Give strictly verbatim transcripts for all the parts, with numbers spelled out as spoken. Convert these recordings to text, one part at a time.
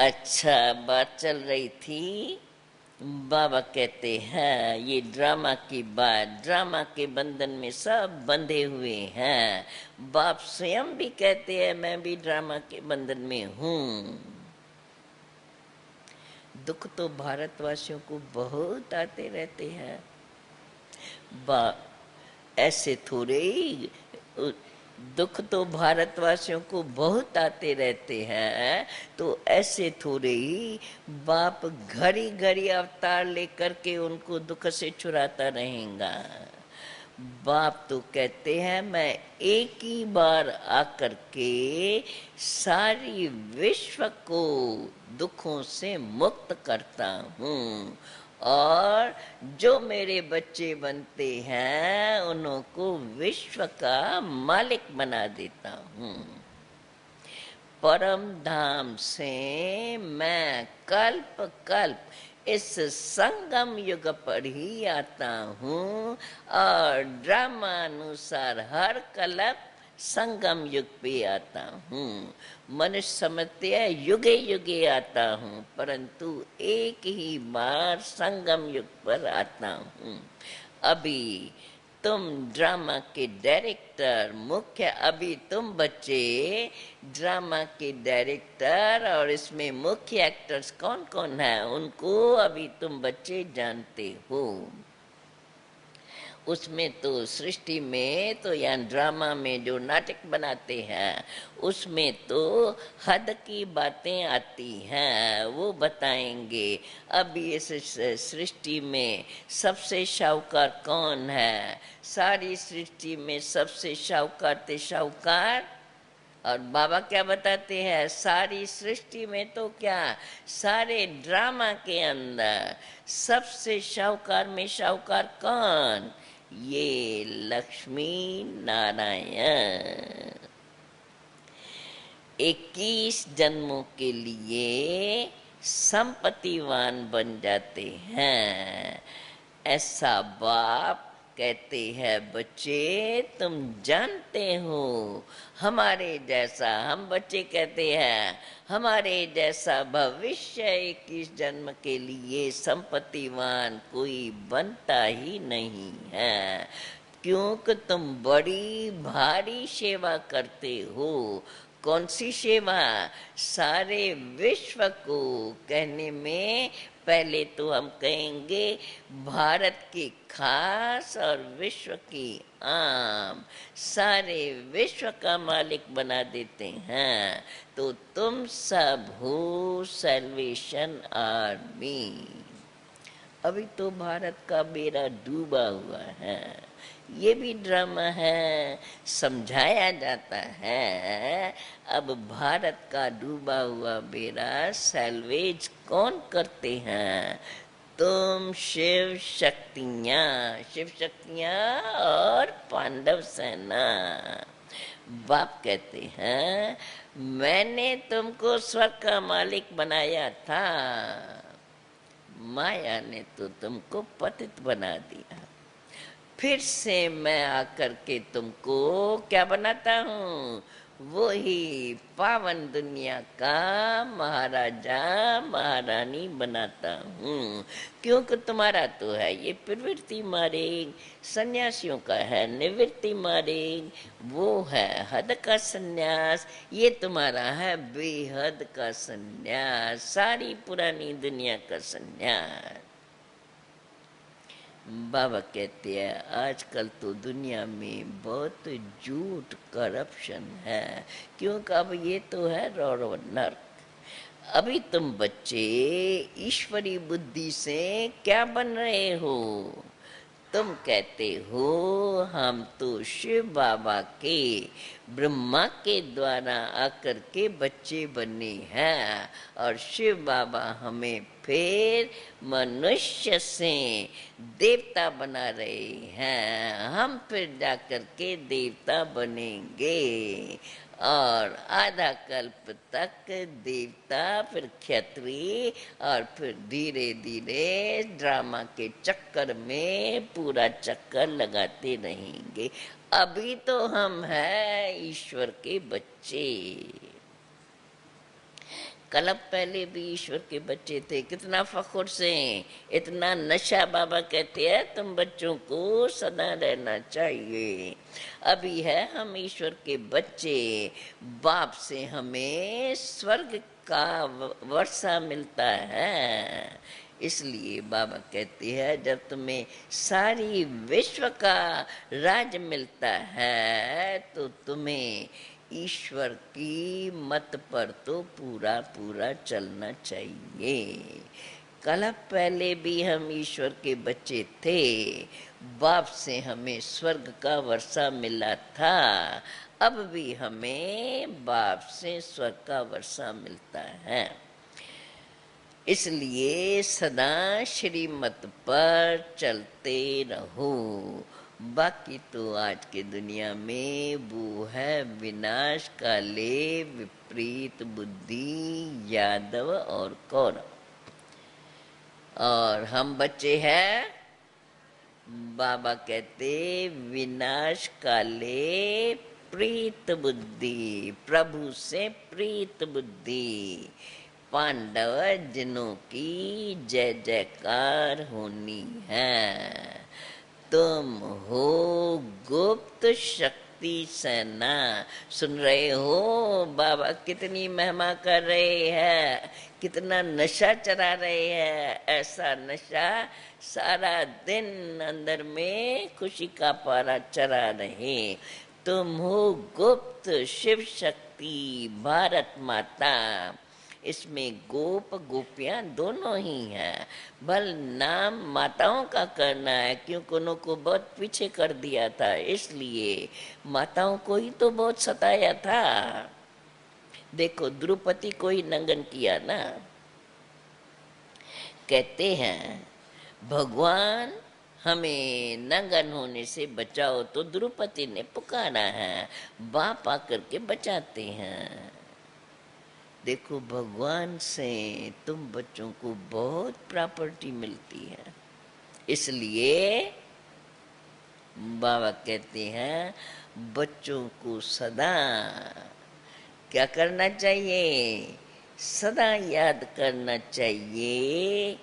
अच्छा बात चल रही थी, बाबा कहते हैं ये ड्रामा की बात, ड्रामा के बंधन में सब बंधे हुए हैं। बाप स्वयं भी कहते हैं मैं भी ड्रामा के बंधन में हूँ। दुख तो भारतवासियों को बहुत आते रहते हैं। बाप ऐसे थोड़े ही, दुख तो भारतवासियों को बहुत आते रहते हैं, तो ऐसे थोड़े ही बाप घड़ी घड़ी अवतार लेकर के उनको दुख से छुड़ाता रहेगा। बाप तो कहते हैं मैं एक ही बार आकर के सारी विश्व को दुखों से मुक्त करता हूँ, और जो मेरे बच्चे बनते हैं उन्हों को विश्व का मालिक बना देता हूँ। परम धाम से मैं कल्प कल्प इस संगम युग पर ही आता हूँ, और ड्रामा अनुसार हर कल्प संगम युग पे आता हूँ। मनुष्य समझते हैं युगे युगे आता हूँ, परंतु एक ही बार संगम युग पर आता हूँ। अभी तुम ड्रामा के डायरेक्टर मुख्य, अभी तुम बच्चे ड्रामा के डायरेक्टर और इसमें मुख्य एक्टर्स कौन कौन हैं उनको अभी तुम बच्चे जानते हो। उसमें तो सृष्टि में तो या ड्रामा में जो नाटक बनाते हैं उसमें तो हद की बातें आती हैं, वो बताएंगे। अभी इस सृष्टि में सबसे शाहूकार कौन है? सारी सृष्टि में सबसे शाहूकार थे शाहूकार, और बाबा क्या बताते हैं सारी सृष्टि में तो क्या सारे ड्रामा के अंदर सबसे शाहूकार में शाहूकार कौन? ये लक्ष्मी नारायण। इक्कीस जन्मों के लिए संपत्तिवान बन जाते हैं। ऐसा बाप कहते हैं बच्चे तुम जानते हो हमारे जैसा, हम बच्चे कहते हैं हमारे जैसा भविष्य इक्कीस जन्म के लिए संपत्तिवान कोई बनता ही नहीं है, क्योंकि तुम बड़ी भारी सेवा करते हो। कौन सी सेवा? सारे विश्व को कहने में पहले तो हम कहेंगे भारत की खास और विश्व की आम, सारे विश्व का मालिक बना देते हैं। तो तुम सब हो सल्वेशन आर्मी। अभी तो भारत का बेड़ा डूबा हुआ है, ये भी ड्रामा है, समझाया जाता है। अब भारत का डूबा हुआ बेड़ा सैल्वेज कौन करते हैं? तुम शिव शक्तियाँ, शिव शक्तियाँ और पांडव सेना। बाप कहते हैं मैंने तुमको स्वर्ग का मालिक बनाया था, माया ने तो तुमको पतित बना दिया। फिर से मैं आकर के तुमको क्या बनाता हूँ? वही पावन दुनिया का महाराजा महारानी बनाता हूँ, क्योंकि तुम्हारा तो है ये प्रवृत्ति मार्ग, सन्यासियों का है निवृत्ति मार्ग, वो है हद का सन्यास, ये तुम्हारा है बेहद का सन्यास, सारी पुरानी दुनिया का सन्यास। बाबा कहते हैं आजकल तो दुनिया में बहुत झूठ करप्शन है, क्योंकि अब ये तो है रौरव नर्क। अभी तुम बच्चे ईश्वरी बुद्धि से क्या बन रहे हो? तुम कहते हो हम तो शिव बाबा के ब्रह्मा के द्वारा आकर के बच्चे बने हैं, और शिव बाबा हमें फिर मनुष्य से देवता बना रहे हैं, हम फिर जाकर के देवता बनेंगे, और आधा कल्प तक देवता, फिर क्षत्रिय, और फिर धीरे धीरे ड्रामा के चक्कर में पूरा चक्कर लगाते रहेंगे। अभी तो हम हैं ईश्वर के बच्चे। कलब पहले भी ईश्वर के बच्चे थे, कितना फखुर से, इतना नशा। बाबा कहते हैं तुम बच्चों को सदा रहना चाहिए। अभी है हम ईश्वर के बच्चे, बाप से हमें स्वर्ग का वर्षा मिलता है। इसलिए बाबा कहती है जब तुम्हें सारी विश्व का राज मिलता है तो तुम्हें ईश्वर की मत पर तो पूरा पूरा चलना चाहिए। कल पहले भी हम ईश्वर के बच्चे थे, बाप से हमें स्वर्ग का वर्षा मिला था, अब भी हमें बाप से स्वर्ग का वर्षा मिलता है। इसलिए सदा श्रीमत पर चलते रहो। बाकी तो आज की दुनिया में वो है विनाश काले विपरीत बुद्धि यादव और कौरव, और हम बच्चे हैं। बाबा कहते विनाश काले प्रीत बुद्धि, प्रभु से प्रीत बुद्धि, पांडव जिनों की जय जयकार होनी है। तुम हो गुप्त शक्ति सेना। सुन रहे हो बाबा कितनी महिमा कर रहे हैं, कितना नशा चला रहे हैं। ऐसा नशा सारा दिन अंदर में खुशी का पारा चला रहे। तुम हो गुप्त शिव शक्ति भारत माता। इसमें गोप गोपियाँ दोनों ही हैं। भल नाम माताओं का करना है क्योंकि उनको बहुत पीछे कर दिया था, इसलिए माताओं को ही तो बहुत सताया था। देखो द्रौपदी को ही नंगन किया ना। कहते हैं भगवान हमें नंगन होने से बचाओ, तो द्रौपदी ने पुकारा है, बाप आकर के बचाते हैं। देखो भगवान से तुम बच्चों को बहुत प्रॉपर्टी मिलती है। इसलिए बाबा कहते हैं बच्चों को सदा क्या करना चाहिए, सदा याद करना चाहिए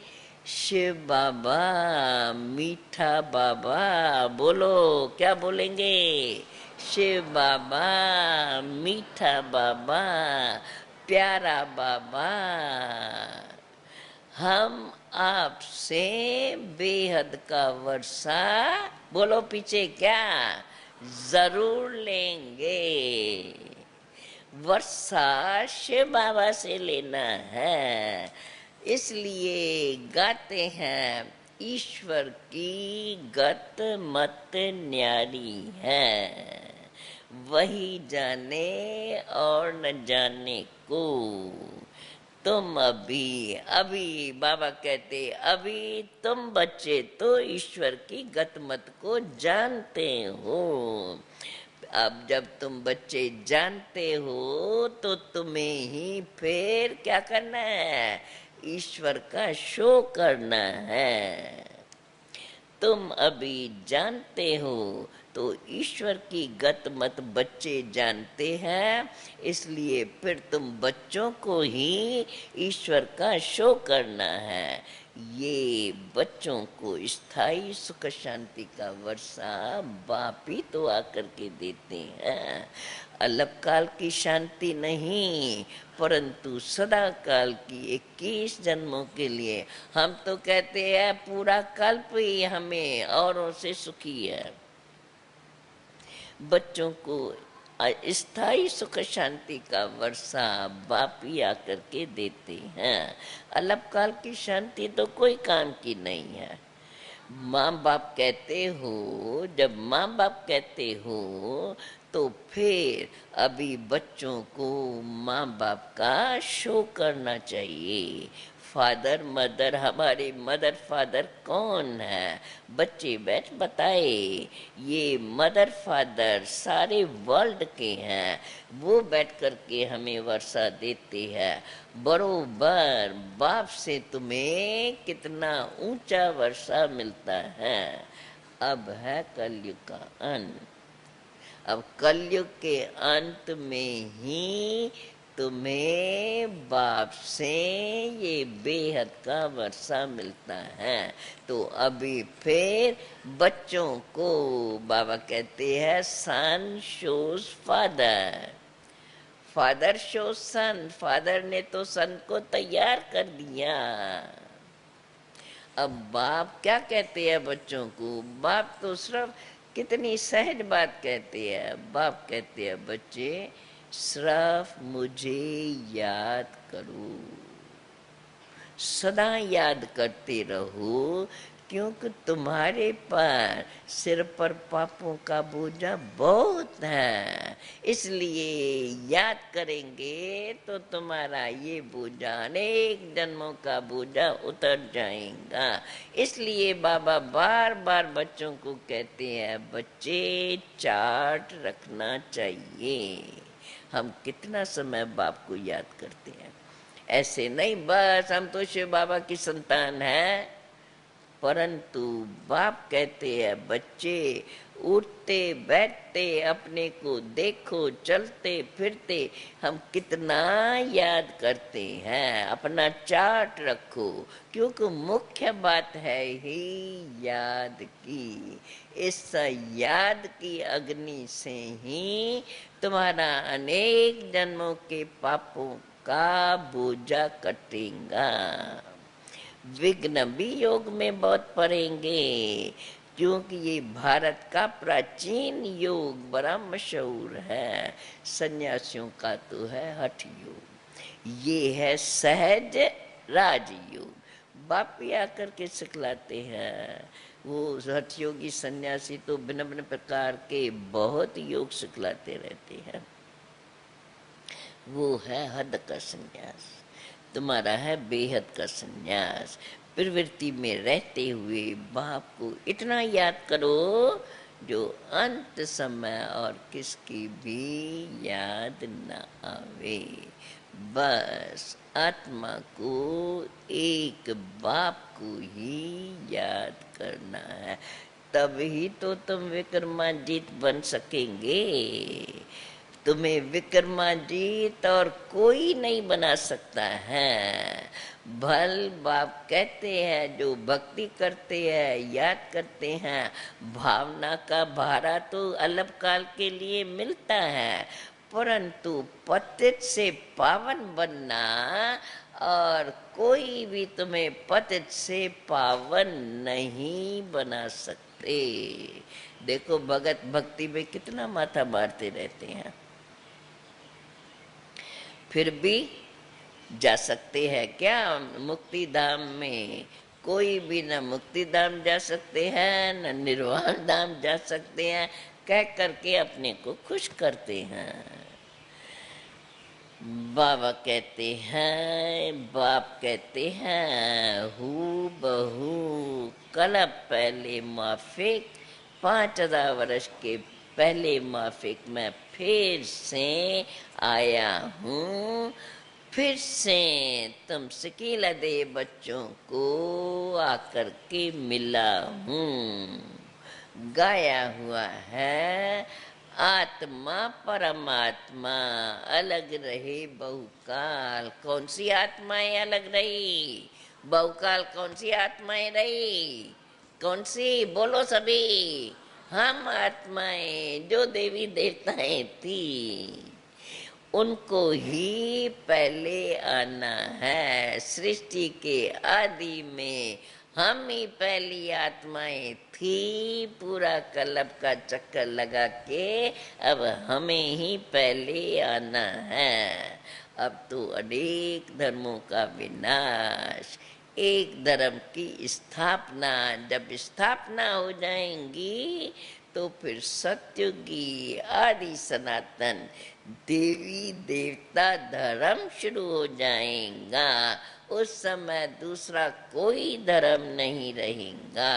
शिव बाबा, मीठा बाबा। बोलो क्या बोलेंगे, शिव बाबा, मीठा बाबा, प्यारा बाबा, हम आपसे बेहद का वर्षा बोलो पीछे क्या जरूर लेंगे। वर्षा शिव बाबा से लेना है। इसलिए गाते हैं ईश्वर की गत मत न्यारी है, वही जाने और न जाने को। तुम अभी अभी बाबा कहते अभी तुम बच्चे तो ईश्वर की गतमत को जानते हो। अब जब तुम बच्चे जानते हो तो तुम्हें ही फिर क्या करना है, ईश्वर का शो करना है। तुम अभी जानते हो तो ईश्वर की गत मत बच्चे जानते हैं, इसलिए फिर तुम बच्चों को ही ईश्वर का शो करना है। ये बच्चों को स्थायी सुख शांति का वर्षा बापी तो आकर के देते हैं। अलपकाल की शांति नहीं परंतु सदा काल की इक्कीस जन्मों के लिए। हम तो कहते हैं पूरा कल्प ही हमें औरों से सुखी है। बच्चों को स्थायी सुख शांति का वर्षा बापी आकर के देते हैं। अल्पकाल की शांति तो कोई काम की नहीं है। माँ बाप कहते हो, जब माँ बाप कहते हो तो फिर अभी बच्चों को माँ बाप का शो करना चाहिए। फादर मदर, हमारे मदर फादर कौन है, बच्चे बैठ बताए। ये मदर फादर सारे वर्ल्ड के हैं, वो बैठ करके हमें वर्षा देते हैं। बरोबर बाप से तुम्हें कितना ऊंचा वर्षा मिलता है। अब है कलयुग का अंत। अब कलयुग के अंत में ही तुम्हें बाप से ये बेहद का वर्षा मिलता है। तो अभी फिर बच्चों को बाबा कहते हैं son shows father, father shows son, father ने तो सन को तैयार कर दिया। अब बाप क्या कहते हैं बच्चों को, बाप तो सिर्फ कितनी सहज बात कहते हैं। बाप कहते हैं बच्चे सिर्फ मुझे याद करो, सदा याद करते रहो, क्योंकि तुम्हारे पर सिर पर पापों का बोझा बहुत है। इसलिए याद करेंगे तो तुम्हारा ये बोझा, अनेक जन्मों का बोझा उतर जाएगा। इसलिए बाबा बार बार बच्चों को कहते हैं बच्चे चार्ट रखना चाहिए, हम कितना समय बाप को याद करते हैं। ऐसे नहीं बस हम तो शिव बाबा की संतान है, परंतु बाप कहते हैं बच्चे उठते बैठते अपने को देखो, चलते फिरते हम कितना याद करते हैं, अपना चार्ट रखो, क्योंकि मुख्य बात है ही याद की। इस याद की अग्नि से ही तुम्हारा अनेक जन्मों के पापों का बोझा कटेगा। विघ्न भी योग में बहुत पढ़ेंगे, क्योंकि ये भारत का प्राचीन योग बड़ा मशहूर है, सन्यासियों का तो है हठ योग, ये है सहज राजयोग। बाप भी आकर के सिखलाते हैं, वो हठ योगी सन्यासी तो भिन्न भिन्न प्रकार के बहुत योग सिखलाते रहते हैं। वो है हद का सन्यास, तुम्हारा है बेहद का संन्यास। प्रवृत्ति में रहते हुए बाप को इतना याद करो जो अंत समय और किसकी भी याद न आवे। बस आत्मा को एक बाप को ही याद करना है, तभी तो तुम विक्रमाजीत बन सकेंगे। तुम्हें विक्रमाजीत और कोई नहीं बना सकता है। भल बाप कहते हैं जो भक्ति करते हैं, याद करते हैं, भावना का भारा तो अल्प काल के लिए मिलता है, परंतु पतित से पावन बनना, और कोई भी तुम्हें पतित से पावन नहीं बना सकते। देखो भगत भक्ति में कितना माथा मारते रहते हैं, फिर भी जा सकते हैं क्या मुक्ति धाम में? कोई भी न मुक्ति धाम जा सकते हैं, न निर्वाण धाम जा सकते हैं, कह करके अपने को खुश करते हैं। बाबा कहते हैं, बाप कहते हैं हु बहू कलब पहले माफिक, पाँच हजार वर्ष के पहले माफिक मैं फिर से आया हूँ, फिर से तुम सिकीला दे बच्चों को आकर के मिला हूँ। गाया हुआ है आत्मा परमात्मा अलग रहे बहुकाल। कौन सी आत्माएं अलग रही बहुकाल? कौन सी आत्माएं रही? कौन सी? बोलो सभी। हम आत्माएं जो देवी देवताएं थी उनको ही पहले आना है। सृष्टि के आदि में हम ही पहली आत्माएं थी, पूरा कल्प का चक्कर लगा के अब हमें ही पहले आना है। अब तो अनेक धर्मों का विनाश, एक धर्म की स्थापना, जब स्थापना हो जाएंगी तो फिर सत्युगी आदि सनातन देवी देवता धर्म शुरू हो जाएगा। उस समय दूसरा कोई धर्म नहीं रहेगा।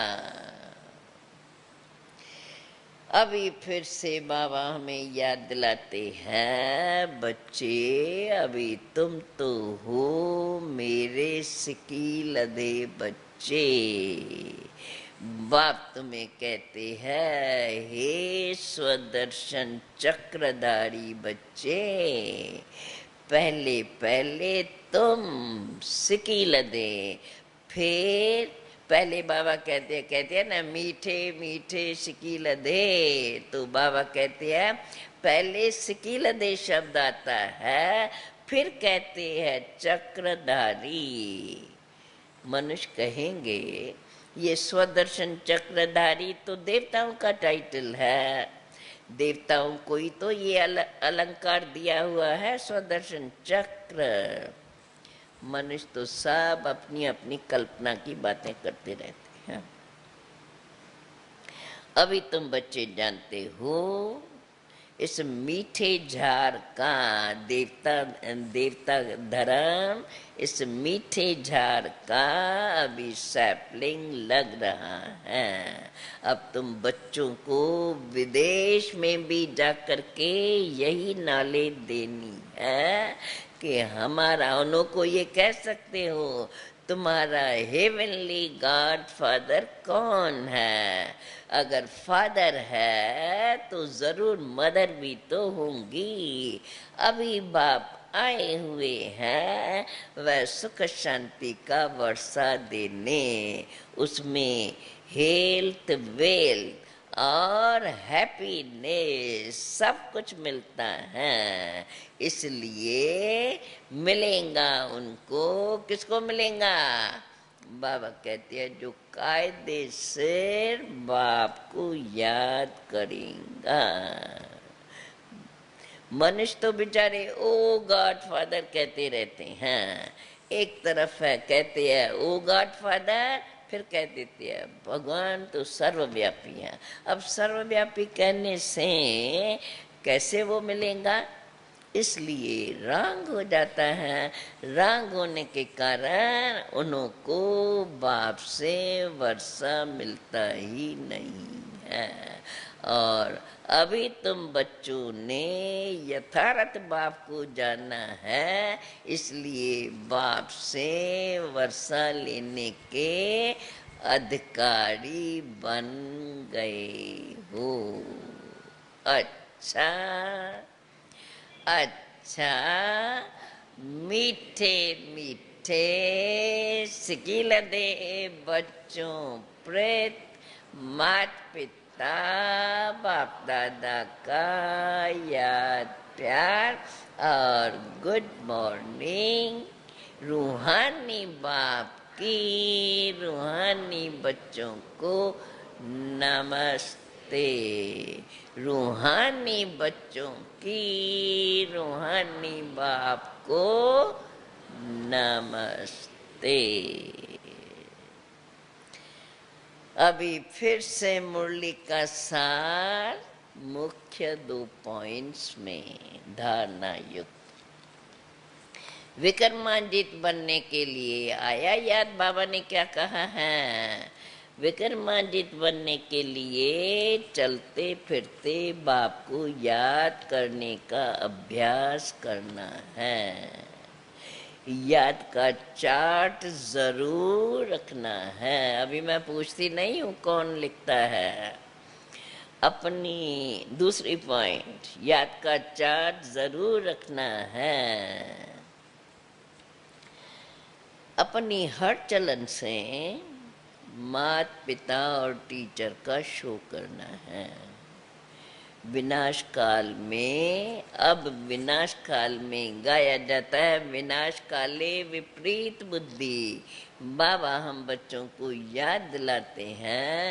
अभी फिर से बाबा हमें याद दिलाते हैं बच्चे अभी तुम तो हो मेरे सिकी लदे बच्चे। बाप तुम्हें कहते हैं हे स्वदर्शन चक्रधारी बच्चे, पहले पहले तुम सिकी लदे, फिर पहले बाबा कहते कहते हैं ना मीठे मीठे सिकी लदे, तो बाबा कहते हैं पहले सिकी लदे शब्द आता है, फिर कहते हैं चक्रधारी। मनुष्य कहेंगे ये स्वदर्शन चक्रधारी तो देवताओं का टाइटल है, देवताओं को ही तो ये अल, अलंकार दिया हुआ है स्वदर्शन चक्र। मनुष्य तो सब अपनी अपनी कल्पना की बातें करते रहते हैं। अभी तुम बच्चे जानते हो इस मीठे झाड़ का देवता देवता धर्म, इस मीठे झाड़ का अभी सैपलिंग लग रहा है। अब तुम बच्चों को विदेश में भी जा करके यही नॉलेज देनी है कि हमारा, उनको ये कह सकते हो तुम्हारा हेवनली गॉड फादर कौन है। अगर फादर है तो जरूर मदर भी तो होंगी। अभी बाप आए हुए हैं वह सुख शांति का वर्षा देने, उसमें हेल्थ वेल्थ और हैप्पीनेस सब कुछ मिलता है। इसलिए मिलेगा उनको, किसको मिलेगा? बाबा कहते हैं जो कायदे से बाप को याद करेगा। मनुष्य तो बेचारे ओ गॉड फादर कहते रहते हैं। एक तरफ है कहते हैं ओ गॉड फादर, फिर कह देते हैं भगवान तो सर्वव्यापी है। अब सर्वव्यापी कहने से कैसे वो मिलेगा? इसलिए रंग हो जाता है। रंग होने के कारण उनको बाप से वर्षा मिलता ही नहीं है। और अभी तुम बच्चों ने यथार्थ बाप को जानना है, इसलिए बाप से वर्षा लेने के अधिकारी बन गए हो। अच्छा अच्छा मीठे मीठे सिकी लदे बच्चों, प्रेत मात पिता बाप दादा का याद प्यार, और गुड मॉर्निंग रूहानी बाप की रूहानी बच्चों को नमस्ते। रूहानी बच्चों की रूहानी बाप को नमस्ते। अभी फिर से मुरली का सार मुख्य दो पॉइंट्स में धारणा युक्त। विक्रमांजित बनने के लिए आया याद बाबा ने क्या कहा है। विक्रमांजित बनने के लिए चलते फिरते बाप को याद करने का अभ्यास करना है। याद का चार्ट जरूर रखना है। अभी मैं पूछती नहीं हूँ कौन लिखता है अपनी। दूसरी पॉइंट, याद का चार्ट जरूर रखना है। अपनी हर चलन से माता पिता और टीचर का शो करना है। विनाश काल में, अब विनाश काल में गाया जाता है विनाश काले विपरीत बुद्धि। बाबा हम बच्चों को याद दिलाते हैं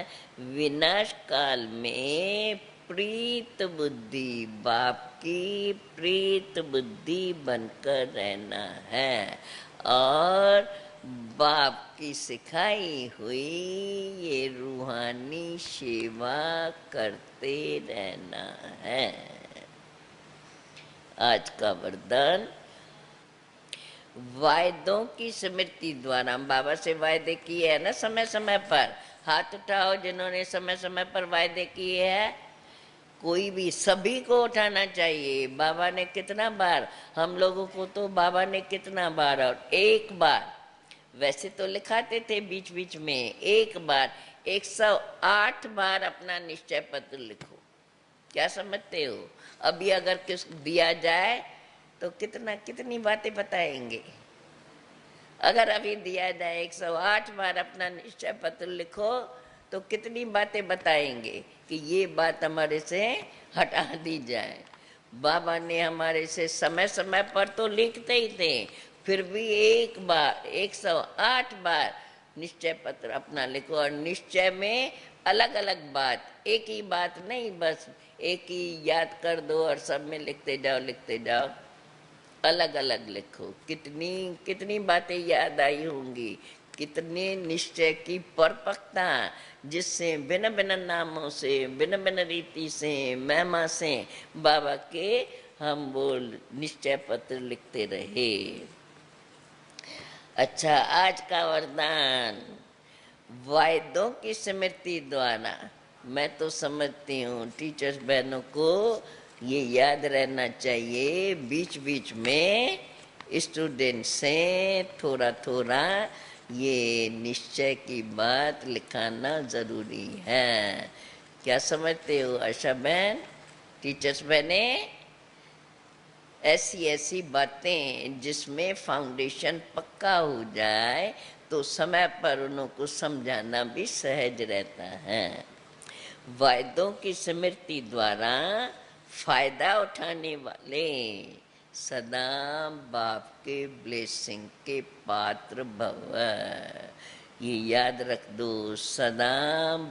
विनाश काल में प्रीत बुद्धि, बाप की प्रीत बुद्धि बनकर रहना है और बाप की सिखाई हुई ये रूहानी सेवा करते रहना है। आज का वरदान वायदों की स्मृति द्वारा। बाबा से वायदे किए है ना समय समय पर। हाथ उठाओ जिन्होंने समय समय पर वायदे किए है। कोई भी, सभी को उठाना चाहिए। बाबा ने कितना बार, हम लोगों को तो बाबा ने कितना बार, और एक बार वैसे तो लिखाते थे बीच बीच में, एक बार एक सौ आठ बार अपना निश्चय पत्र लिखो। क्या समझते हो? अभी अगर किस दिया जाए तो कितना कितनी बातें बताएंगे। अगर अभी दिया जाए एक सौ आठ बार अपना निश्चय पत्र लिखो तो कितनी बातें बताएंगे कि ये बात हमारे से हटा दी जाए। बाबा ने हमारे से समय समय पर तो लिखते ही थे, फिर भी एक बार एक सौ आठ बार निश्चय पत्र अपना लिखो। और निश्चय में अलग अलग बात, एक ही बात नहीं, बस एक ही याद कर दो और सब में लिखते जाओ लिखते जाओ, अलग अलग लिखो। कितनी कितनी बातें याद आई होंगी, कितने निश्चय की परपक्ता, जिससे बिना बिना नामों से, बिना बिना रीति से, महिमा से बाबा के हम वो निश्चय पत्र लिखते रहे। अच्छा, आज का वरदान वायदों की स्मृति द्वारा। मैं तो समझती हूँ टीचर्स बहनों को ये याद रहना चाहिए, बीच बीच में स्टूडेंट से थोड़ा थोड़ा ये निश्चय की बात लिखाना जरूरी है। क्या समझते हो आशा बहन, टीचर्स बहने? ऐसी ऐसी बातें जिसमें फाउंडेशन पक्का हो जाए तो समय पर उनको समझाना भी सहज रहता है। वायदों की स्मृति द्वारा फायदा उठाने वाले सदा बाप के ब्लेसिंग के पात्र भव। ये याद रख दो, सदा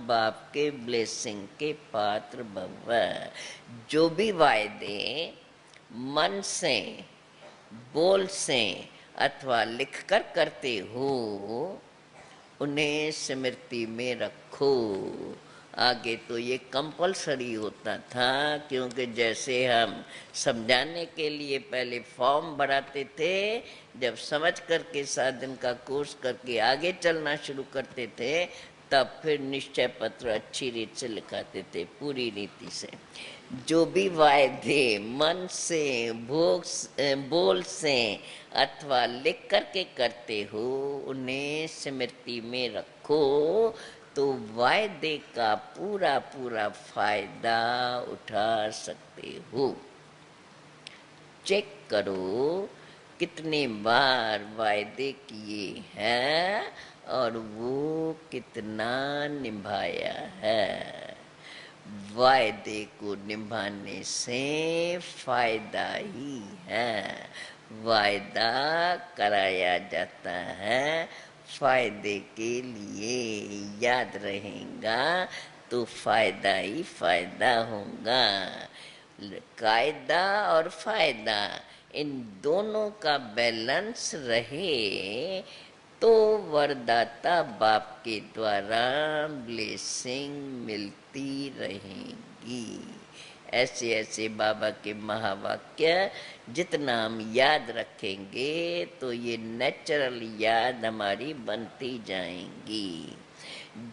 बाप के ब्लेसिंग के पात्र भव। जो भी वायदे मन से, बोल से अथवा लिखकर करते हो, उन्हें स्मृति में रखो। आगे तो ये कंपलसरी होता था, क्योंकि जैसे हम समझाने के लिए पहले फॉर्म भराते थे, जब समझ करके सात दिन का कोर्स करके आगे चलना शुरू करते थे, तब फिर निश्चय पत्र अच्छी रीत से लिखाते थे, पूरी रीति से। जो भी वायदे मन से, भोग बोल से अथवा लिख करके करते हो, उन्हें स्मृति में रखो तो वायदे का पूरा पूरा फायदा उठा सकते हो। चेक करो कितने बार वायदे किए हैं और वो कितना निभाया है। वायदे को निभाने से फायदा ही है, वायदा कराया जाता है फायदे के लिए। याद रहेगा तो फायदा ही फायदा होगा। कायदा और फायदा इन दोनों का बैलेंस रहे तो वरदाता बाप के द्वारा ब्लेसिंग मिलती रहेगी। ऐसे ऐसे बाबा के महावाक्य जितना हम याद रखेंगे तो ये नेचुरल याद हमारी बनती जाएंगी।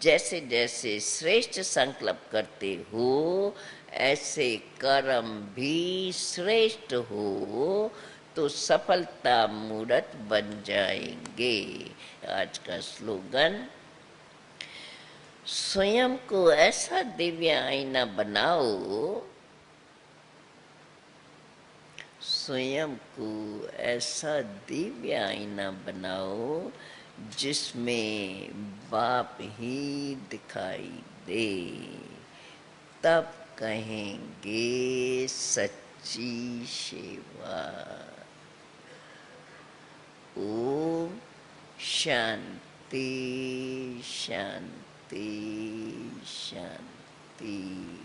जैसे जैसे श्रेष्ठ संकल्प करते हो, ऐसे कर्म भी श्रेष्ठ हो तो सफलता मूर्त बन जाएंगे। आज का स्लोगन, स्वयं को ऐसा दिव्य आईना बनाओ, स्वयं को ऐसा दिव्य आईना बनाओ जिसमें बाप ही दिखाई दे, तब कहेंगे सच्ची सेवा। ओम शांति शांति शांति।